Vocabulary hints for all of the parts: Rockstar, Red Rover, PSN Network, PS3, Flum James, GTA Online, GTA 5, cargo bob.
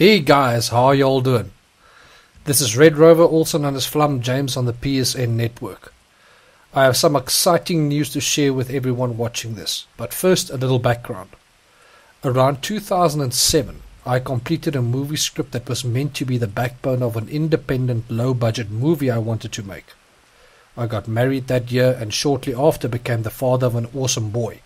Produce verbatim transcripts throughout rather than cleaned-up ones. Hey guys, how y'all doing? This is Red Rover, also known as Flum James on the P S N Network. I have some exciting news to share with everyone watching this, but first a little background. Around two thousand seven, I completed a movie script that was meant to be the backbone of an independent, low-budget movie I wanted to make. I got married that year and shortly after became the father of an awesome boy.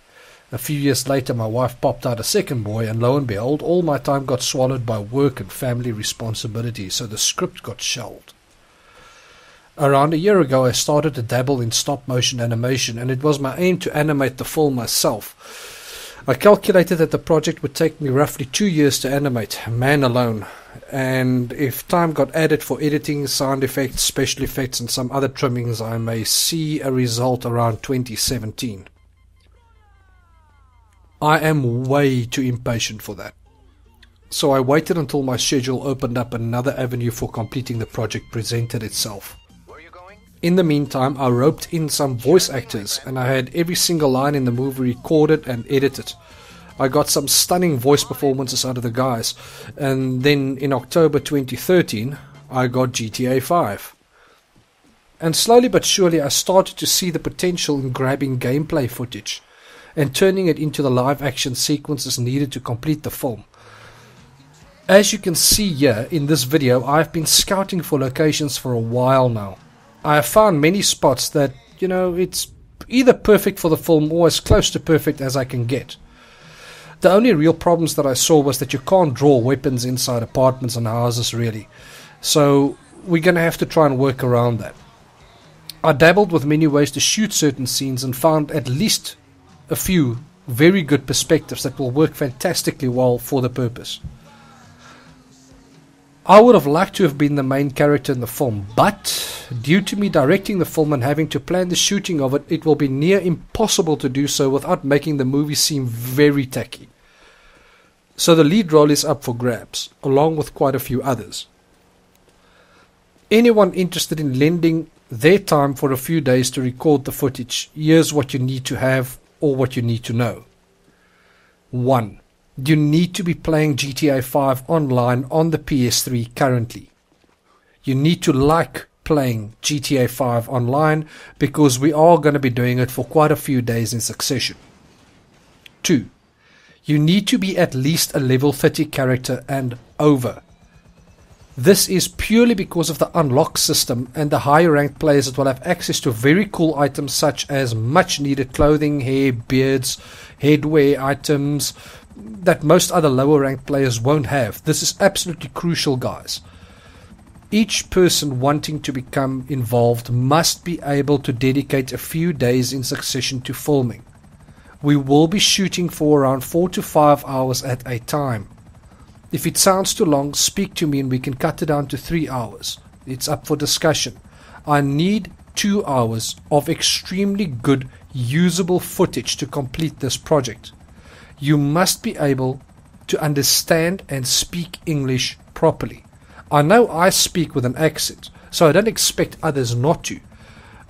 A few years later, my wife popped out a second boy, and lo and behold, all my time got swallowed by work and family responsibilities, so the script got shelved. Around a year ago, I started to dabble in stop-motion animation, and it was my aim to animate the film myself. I calculated that the project would take me roughly two years to animate, man alone, and if time got added for editing, sound effects, special effects, and some other trimmings, I may see a result around twenty seventeen. I am way too impatient for that, so I waited until my schedule opened up another avenue for completing the project presented itself. In the meantime, I roped in some voice actors, and I had every single line in the movie recorded and edited. I got some stunning voice performances out of the guys, and then in October twenty thirteen, I got G T A five. And slowly but surely, I started to see the potential in grabbing gameplay footage and turning it into the live-action sequences needed to complete the film. As you can see here in this video, I've been scouting for locations for a while now. I have found many spots that, you know, it's either perfect for the film or as close to perfect as I can get. The only real problems that I saw was that you can't draw weapons inside apartments and houses really, so we're going to have to try and work around that. I dabbled with many ways to shoot certain scenes and found at least a few very good perspectives that will work fantastically well for the purpose. I would have liked to have been the main character in the film, but due to me directing the film and having to plan the shooting of it, it will be near impossible to do so without making the movie seem very tacky. So the lead role is up for grabs, along with quite a few others. Anyone interested in lending their time for a few days to record the footage, here's what you need to have or what you need to know. one. You need to be playing G T A five online on the P S three currently. You need to like playing G T A five online because we are going to be doing it for quite a few days in succession. two. You need to be at least a level thirty character and over. This is purely because of the unlock system, and the higher ranked players that will have access to very cool items such as much needed clothing, hair, beards, headwear items that most other lower ranked players won't have. This is absolutely crucial, guys. Each person wanting to become involved must be able to dedicate a few days in succession to filming. We will be shooting for around four to five hours at a time. If it sounds too long, speak to me and we can cut it down to three hours. It's up for discussion. I need two hours of extremely good, usable footage to complete this project. You must be able to understand and speak English properly. I know I speak with an accent, so I don't expect others not to.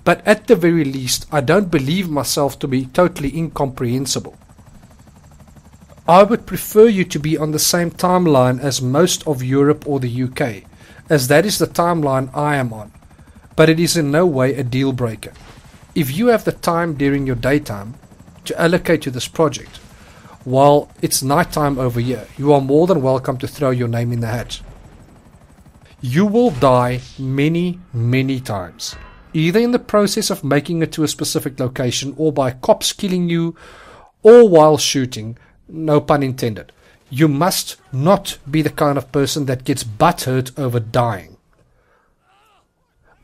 But at the very least, I don't believe myself to be totally incomprehensible. I would prefer you to be on the same timeline as most of Europe or the U K, as that is the timeline I am on, but it is in no way a deal breaker. If you have the time during your daytime to allocate to this project, while it's nighttime over here, you are more than welcome to throw your name in the hat. You will die many, many times, either in the process of making it to a specific location or by cops killing you or while shooting. No pun intended. You must not be the kind of person that gets butthurt over dying.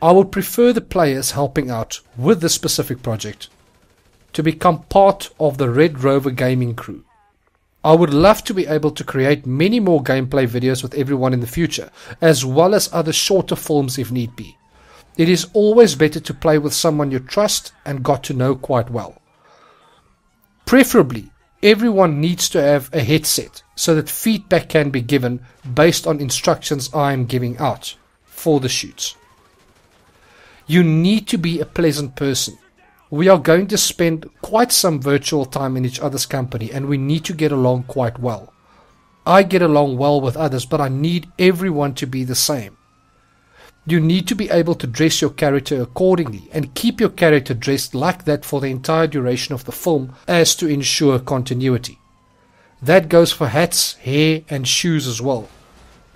I would prefer the players helping out with this specific project to become part of the Red Rover gaming crew. I would love to be able to create many more gameplay videos with everyone in the future, as well as other shorter films if need be. It is always better to play with someone you trust and got to know quite well. Preferably, everyone needs to have a headset so that feedback can be given based on instructions I am giving out for the shoots. You need to be a pleasant person. We are going to spend quite some virtual time in each other's company, and we need to get along quite well. I get along well with others, but I need everyone to be the same. You need to be able to dress your character accordingly and keep your character dressed like that for the entire duration of the film as to ensure continuity. That goes for hats, hair and shoes as well.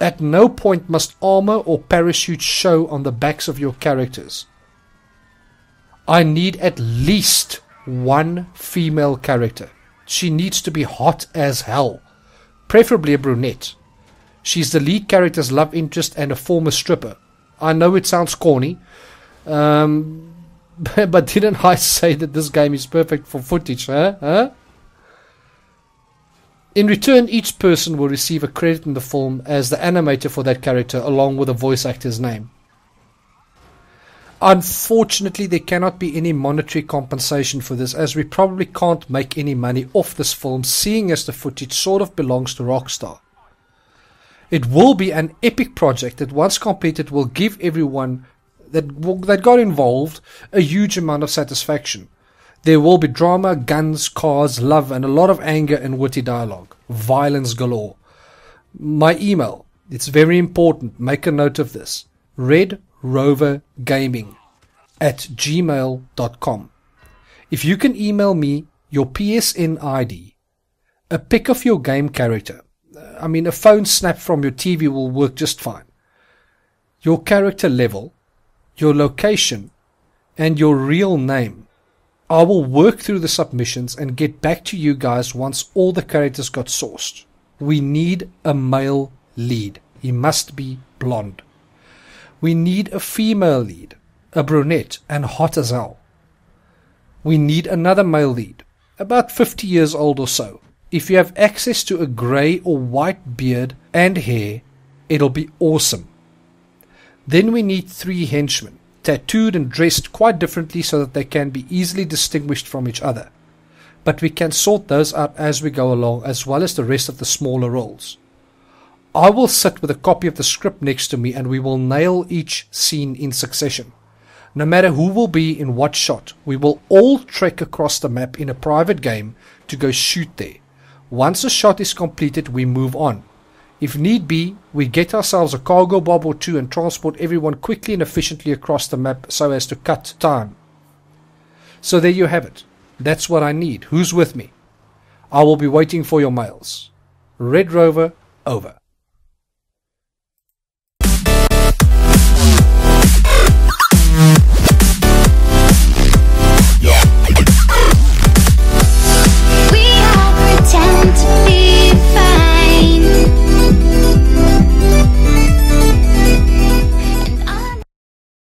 At no point must armor or parachutes show on the backs of your characters. I need at least one female character. She needs to be hot as hell, preferably a brunette. She's the lead character's love interest and a former stripper. I know it sounds corny, um, but didn't I say that this game is perfect for footage, huh? huh? In return, each person will receive a credit in the film as the animator for that character, along with the voice actor's name. Unfortunately, there cannot be any monetary compensation for this, as we probably can't make any money off this film, seeing as the footage sort of belongs to Rockstar. It will be an epic project that, once completed, will give everyone that, that got involved a huge amount of satisfaction. There will be drama, guns, cars, love, and a lot of anger and witty dialogue. Violence galore. My email. It's very important. Make a note of this. red rover gaming at gmail dot com. If you can email me your P S N I D, a pic of your game character. I mean, a phone snap from your T V will work just fine. Your character level, your location, and your real name. I will work through the submissions and get back to you guys once all the characters got sourced. We need a male lead. He must be blonde. We need a female lead, a brunette and hot as hell. We need another male lead, about fifty years old or so. If you have access to a grey or white beard and hair, it'll be awesome. Then we need three henchmen, tattooed and dressed quite differently so that they can be easily distinguished from each other. But we can sort those out as we go along, as well as the rest of the smaller roles. I will sit with a copy of the script next to me and we will nail each scene in succession. No matter who will be in what shot, we will all trek across the map in a private game to go shoot there. Once a shot is completed, we move on. If need be, we get ourselves a cargo bob or two and transport everyone quickly and efficiently across the map so as to cut time. So there you have it. That's what I need. Who's with me? I will be waiting for your mails. Red Rover, over.